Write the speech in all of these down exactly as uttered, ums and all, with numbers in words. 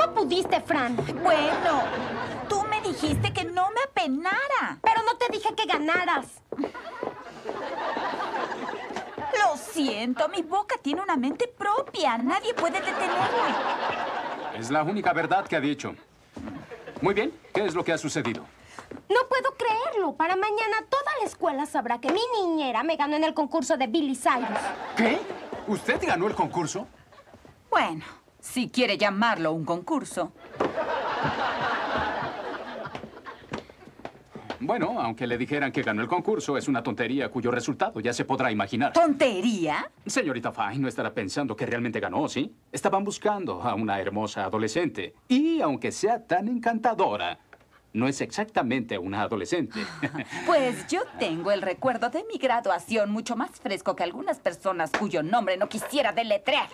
¿Cómo pudiste, Fran? Bueno, tú me dijiste que no me apenara. Pero no te dije que ganaras. Lo siento, mi boca tiene una mente propia. Nadie puede detenerla. Es la única verdad que ha dicho. Muy bien, ¿qué es lo que ha sucedido? No puedo creerlo. Para mañana toda la escuela sabrá que mi niñera me ganó en el concurso de Billy Cyrus. ¿Qué? ¿Usted ganó el concurso? Bueno, si quiere llamarlo un concurso. Bueno, aunque le dijeran que ganó el concurso, es una tontería cuyo resultado ya se podrá imaginar. ¿Tontería? Señorita Fine, no estará pensando que realmente ganó, ¿sí? Estaban buscando a una hermosa adolescente. Y aunque sea tan encantadora, no es exactamente una adolescente. Pues yo tengo el recuerdo de mi graduación mucho más fresco que algunas personas cuyo nombre no quisiera deletrear.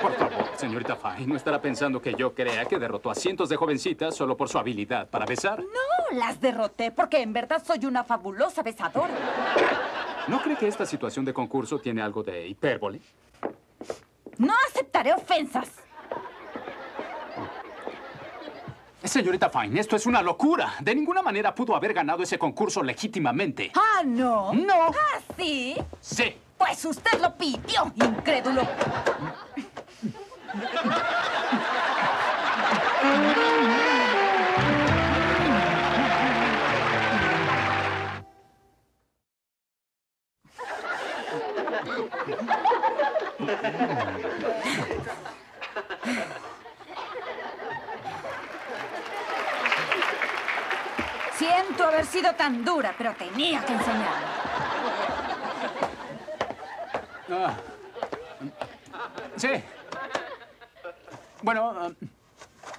Por favor, señorita Fine, no estará pensando que yo crea que derrotó a cientos de jovencitas solo por su habilidad para besar. No. Las derroté porque en verdad soy una fabulosa besadora. ¿No cree que esta situación de concurso tiene algo de hipérbole? No aceptaré ofensas. Señorita Fine, esto es una locura. De ninguna manera pudo haber ganado ese concurso legítimamente. Ah, ¿no? No. ¿Ah, sí? Sí. Pues usted lo pidió, incrédulo. Siento haber sido tan dura, pero tenía que enseñar. Ah. Sí. Bueno, uh,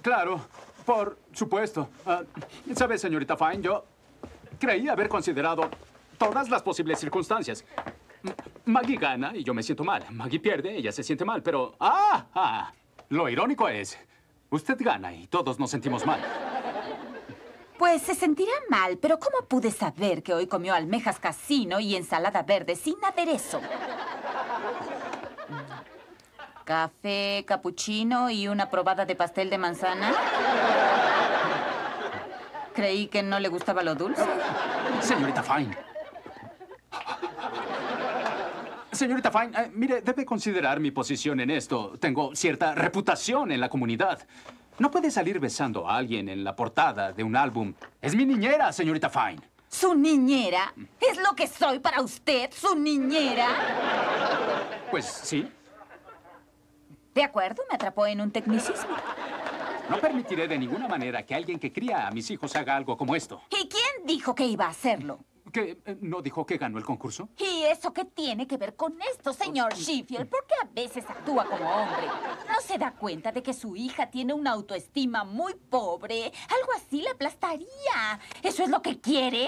claro, por supuesto. Uh, ¿Sabe, señorita Fine? Yo creí haber considerado todas las posibles circunstancias. Maggie gana y yo me siento mal. Maggie pierde, ella se siente mal, pero... ¡Ah! ¡Ah! Lo irónico es, usted gana y todos nos sentimos mal. Pues se sentirá mal, pero ¿cómo pude saber que hoy comió almejas casino y ensalada verde sin aderezo? ¿Café, capuchino y una probada de pastel de manzana? Creí que no le gustaba lo dulce. Señorita Fine. Señorita Fine, eh, mire, debe considerar mi posición en esto. Tengo cierta reputación en la comunidad. No puede salir besando a alguien en la portada de un álbum. Es mi niñera, señorita Fine. ¿Su niñera? ¿Es lo que soy para usted, su niñera? Pues sí. De acuerdo, me atrapó en un tecnicismo. No permitiré de ninguna manera que alguien que cría a mis hijos haga algo como esto. ¿Y quién dijo que iba a hacerlo? ¿Qué? ¿No dijo que ganó el concurso? ¿Y eso qué tiene que ver con esto, señor Sheffield? ¿Por qué a veces actúa como hombre? ¿No se da cuenta de que su hija tiene una autoestima muy pobre? Algo así la aplastaría. ¿Eso es lo que quiere?